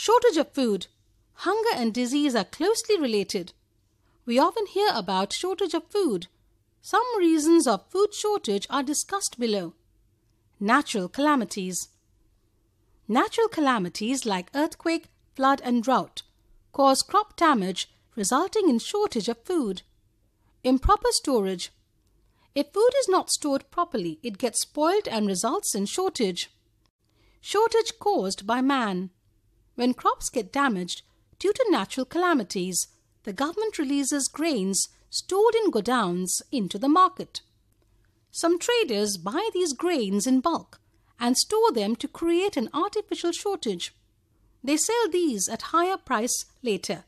Shortage of food. Hunger and disease are closely related. We often hear about shortage of food. Some reasons of food shortage are discussed below. Natural calamities. Natural calamities like earthquake, flood and drought cause crop damage resulting in shortage of food. Improper storage. If food is not stored properly, it gets spoiled and results in shortage. Shortage caused by man. When crops get damaged due to natural calamities, the government releases grains stored in godowns into the market. Some traders buy these grains in bulk and store them to create an artificial shortage. They sell these at higher price later.